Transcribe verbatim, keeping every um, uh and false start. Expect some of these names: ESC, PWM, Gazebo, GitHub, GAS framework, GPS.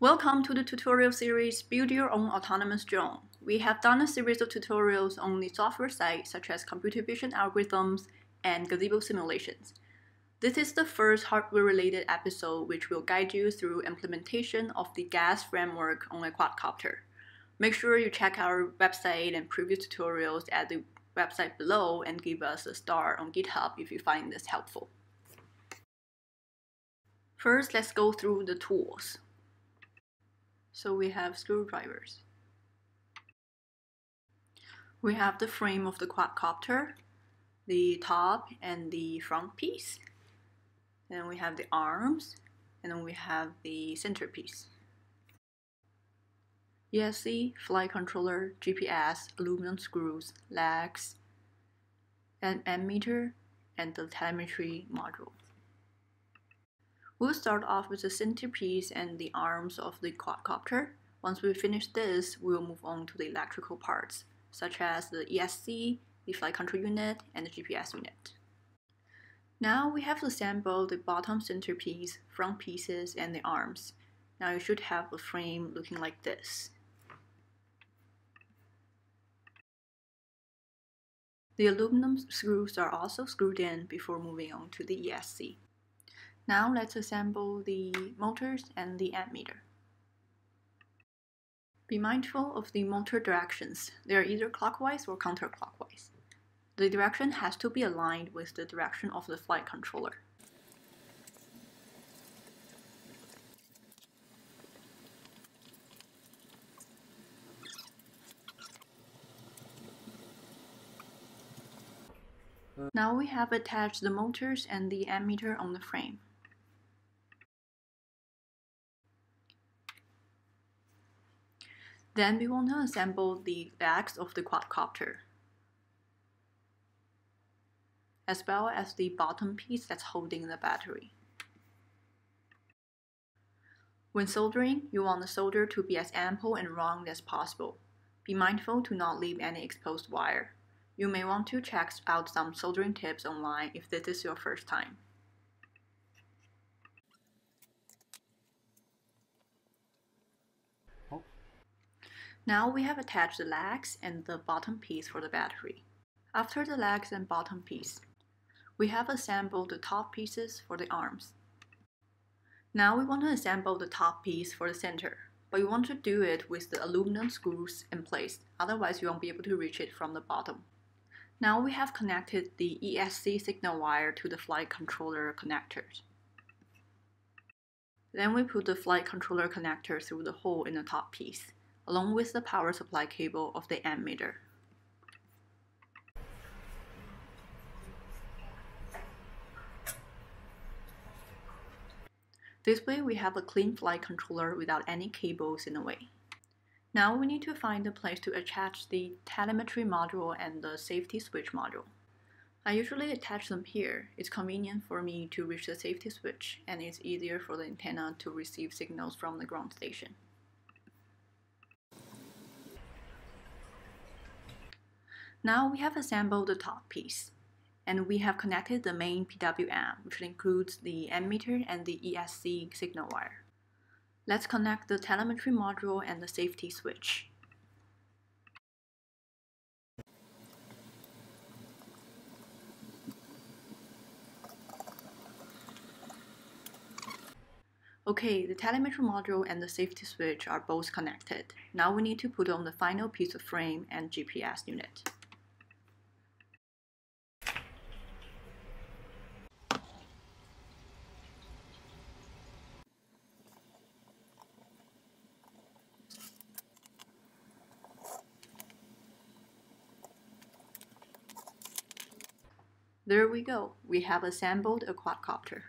Welcome to the tutorial series Build Your Own Autonomous Drone. We have done a series of tutorials on the software side such as computer vision algorithms and Gazebo simulations. This is the first hardware-related episode which will guide you through implementation of the G A S framework on a quadcopter. Make sure you check our website and previous tutorials at the website below and give us a star on GitHub if you find this helpful. First, let's go through the tools. So we have screwdrivers. We have the frame of the quadcopter, the top and the front piece. Then we have the arms, and then we have the centerpiece. E S C, flight controller, G P S, aluminum screws, legs, an ammeter, and the telemetry module. We'll start off with the centerpiece and the arms of the quadcopter. Once we finish this, we'll move on to the electrical parts, such as the E S C, the flight control unit, and the G P S unit. Now we have assembled the bottom centerpiece, front pieces, and the arms. Now you should have a frame looking like this. The aluminum screws are also screwed in before moving on to the E S C. Now let's assemble the motors and the ammeter. Be mindful of the motor directions. They are either clockwise or counterclockwise. The direction has to be aligned with the direction of the flight controller. Now we have attached the motors and the ammeter on the frame. Then we want to assemble the legs of the quadcopter, as well as the bottom piece that's holding the battery. When soldering, you want the solder to be as ample and round as possible. Be mindful to not leave any exposed wire. You may want to check out some soldering tips online if this is your first time. Now we have attached the legs and the bottom piece for the battery. After the legs and bottom piece, we have assembled the top pieces for the arms. Now we want to assemble the top piece for the center, but you want to do it with the aluminum screws in place, otherwise you won't be able to reach it from the bottom. Now we have connected the E S C signal wire to the flight controller connectors. Then we put the flight controller connector through the hole in the top piece, along with the power supply cable of the ammeter. This way we have a clean flight controller without any cables in the way. Now we need to find a place to attach the telemetry module and the safety switch module. I usually attach them here. It's convenient for me to reach the safety switch, and it's easier for the antenna to receive signals from the ground station. Now we have assembled the top piece, and we have connected the main P W M, which includes the ammeter and the E S C signal wire. Let's connect the telemetry module and the safety switch. Okay, the telemetry module and the safety switch are both connected. Now we need to put on the final piece of frame and G P S unit. There we go, we have assembled a quadcopter.